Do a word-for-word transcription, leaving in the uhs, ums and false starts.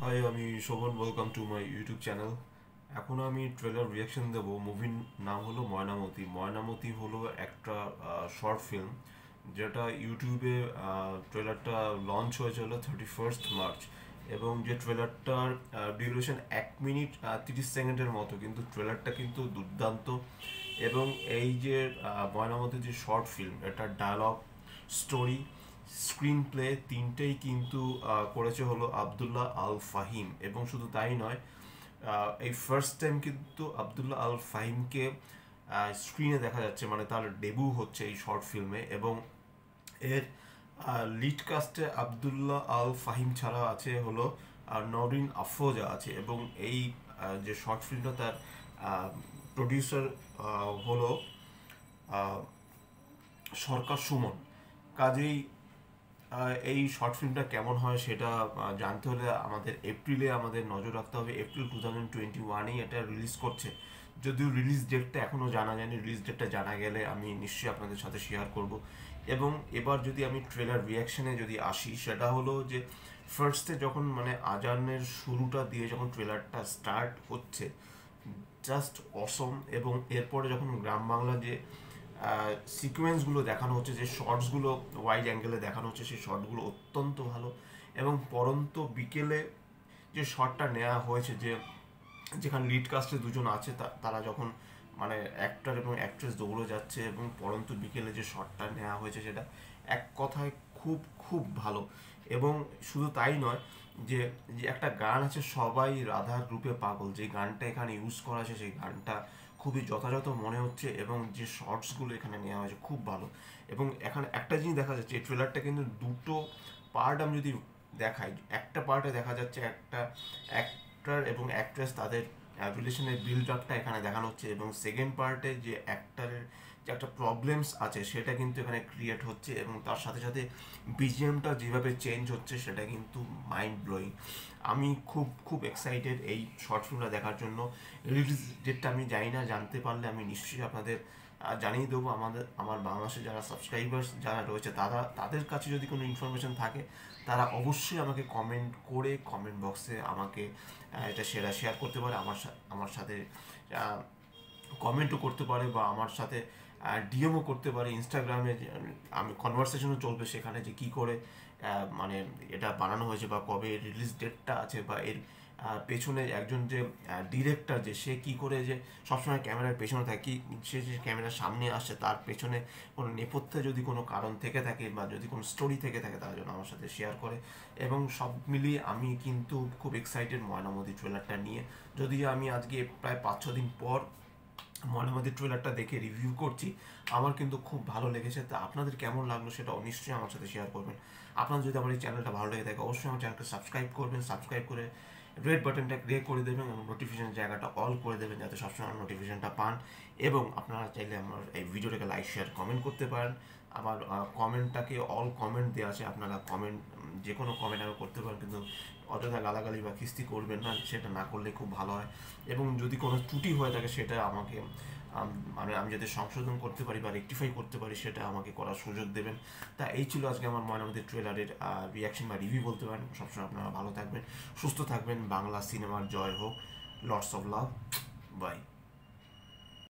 High आमी Shobhan welcome to my YouTube channel. एखोन आमी ट्रेलर रिएक्शन देव। मुभिर नाम हलो मयना मति। मयना मति हलो एक शॉर्ट फिल्म जेटा यूट्यूबे ट्रेलरटा लॉन्च हो थार्टी फर्स्ट मार्च एवं जो ट्रेलरटार डिउरेशन एक मिनट तीस सेकेंडर मतो, किन्तु ट्रेलरटा किन्तु दुर्दान्त। एवं एई जे मयना मति जो शॉर्ट फिल्म एटा डायलग स्टोरी स्क्रीन प्ले तीनटेई किन्तु करेছে হলো আব্দুল্লাহ আল ফাহিম। এবং শুধু তাই নয়, এই ফার্স্ট টাইম কিন্তু আব্দুল্লাহ আল ফাহিমকে স্ক্রিনে দেখা যাচ্ছে, মানে তার ডেবু হচ্ছে এই শর্ট ফিল্মে। এবং এর লিড কাস্টে আব্দুল্লাহ আল ফাহিম ছাড়া আছে হলো নরিন আফরোজা আছে। এবং এই যে শর্ট ফিল্মটা তার প্রোডিউসার হলো সরকার সুমন কাজী। এই শর্ট ফিল্মটা কেমন হয় সেটা জানতে হলে আমাদের এপ্রিলে আমাদের নজর রাখতে হবে। এপ্রিল টু থাউজেন্ড টোয়েন্টি ওয়ানেই এটা রিলিজ করছে, যদিও রিলিজ ডেটটা এখনও জানা যায়নি। রিলিজ ডেটটা জানা গেলে আমি নিশ্চয়ই আপনাদের সাথে শেয়ার করব। এবং এবার যদি আমি ট্রেলার রিয়াকশানে যদি আসি, সেটা হলো যে ফার্স্টে যখন মানে আজানের শুরুটা দিয়ে যখন ট্রেলারটা স্টার্ট হচ্ছে, জাস্ট অসম। এবং এরপরে যখন গ্রাম বাংলা যে সিকোয়েন্সগুলো দেখানো হচ্ছে, যে শর্টসগুলো ওয়াইড অ্যাঙ্গেলে দেখানো হচ্ছে, সেই শর্টগুলো অত্যন্ত ভালো। এবং পরন্ত বিকেলে যে শর্টটা নেওয়া হয়েছে, যে যেখানে লিড কাস্টে দুজন আছে, তারা যখন মানে অ্যাক্টর এবং অ্যাক্ট্রেস দৌড়ে যাচ্ছে, এবং পরন্ত বিকেলে যে শর্টটা নেওয়া হয়েছে সেটা এক কথায় খুব খুব ভালো। এবং শুধু তাই নয়, যে যে একটা গান আছে সবাই রাধার রূপে পাগল, যে গানটা এখানে ইউজ করা আছে সেই গানটা খুবই যথাযথ মনে হচ্ছে। এবং যে শর্টসগুলো এখানে নেওয়া হয়েছে খুব ভালো। এবং এখানে একটা জিনিস দেখা যাচ্ছে, এই ট্রেলারটা কিন্তু দুটো পার্ট আমি যদি দেখাই, একটা পার্টে দেখা যাচ্ছে একটা অ্যাক্টার এবং অ্যাক্ট্রেস তাদের রিলেশনের বিল্ড আপটা এখানে দেখানো হচ্ছে। এবং সেকেন্ড পার্টে যে অ্যাক্টারের যে একটা প্রবলেমস আছে সেটা কিন্তু এখানে ক্রিয়েট হচ্ছে। এবং তার সাথে সাথে বিজিএমটা যেভাবে চেঞ্জ হচ্ছে সেটা কিন্তু মাইন্ড ব্লোয়িং। আমি খুব খুব এক্সাইটেড এই শর্ট ফিল্মটা দেখার জন্য। রিলিজ ডেটটা আমি জানি না, জানতে পারলে আমি নিশ্চয়ই আপনাদের জানিয়ে দেবো। আমাদের আমার বাংলাদেশে যারা সাবস্ক্রাইবার্স যারা রয়েছে, তারা তাদের কাছে যদি কোনো ইনফরমেশান থাকে তারা অবশ্যই আমাকে কমেন্ট করে কমেন্ট বক্সে আমাকে এটা সেটা শেয়ার করতে পারে, আমার আমার সাথে কমেন্টও করতে পারে, বা আমার সাথে ডিএমও করতে পারে। ইনস্টাগ্রামে আমি কনভারসেশনও চলবে সেখানে, যে কী করে মানে এটা বানানো হয়েছে, বা কবে রিলিজ ডেটটা আছে, বা এর পেছনে একজন যে ডিরেক্টর যে সে কী করে যে সবসময় ক্যামেরার পেছনে থাকে, সে যে ক্যামেরার সামনে আসছে তার পেছনে কোনো নেপথ্যে যদি কোনো কারণ থেকে থাকে, বা যদি কোনো স্টোরি থেকে থাকে, তার জন্য আমার সাথে শেয়ার করে। এবং সব মিলিয়ে আমি কিন্তু খুব এক্সাইটেড ময়না মতি ট্রেলারটা নিয়ে। যদি আমি আজকে প্রায় পাঁচ ছ দিন পর ময়না মতি ট্রেলারটা দেখে রিভিউ করছি, আমার কিন্তু খুব ভালো লেগেছে। তা আপনাদের কেমন লাগলো সেটা নিশ্চয়ই আমার সাথে শেয়ার করবেন। আপনারা যদি আমার এই চ্যানেলটা ভালো লেগে থাকে অবশ্যই আমার চ্যানেলকে সাবস্ক্রাইব করবেন, সাবস্ক্রাইব করে রেড বাটনটা ক্লে করে দেবেন এবং নোটিফিকেশান জায়গাটা অল করে দেবেন যাতে সবসময় নোটিফিকেশানটা পান। এবং আপনারা চাইলে আমার এই ভিডিওটাকে লাইক শেয়ার কমেন্ট করতে পারেন। আমার কমেন্টটাকে অল কমেন্ট দেওয়া আছে, আপনারা কমেন্ট যে কোনো কমেন্ট আমি করতে পারেন, কিন্তু অযথা গালাগালি বা খিস্তি করবেন না, সেটা না করলে খুব ভালো হয়। এবং যদি কোনো ত্রুটি হয়ে থাকে সেটা আমাকে মানে আমি যাতে সংশোধন করতে পারি বা রেকটিফাই করতে পারি সেটা আমাকে করার সুযোগ দেবেন। তা এই ছিল আজকে আমার ময়না মতি ট্রেলারের রিয়াকশন বা রিভিউ বলতে পারেন। সবসময় আপনারা ভালো থাকবেন, সুস্থ থাকবেন, বাংলা সিনেমার জয় হোক, লটস অফ লাভ, বাই।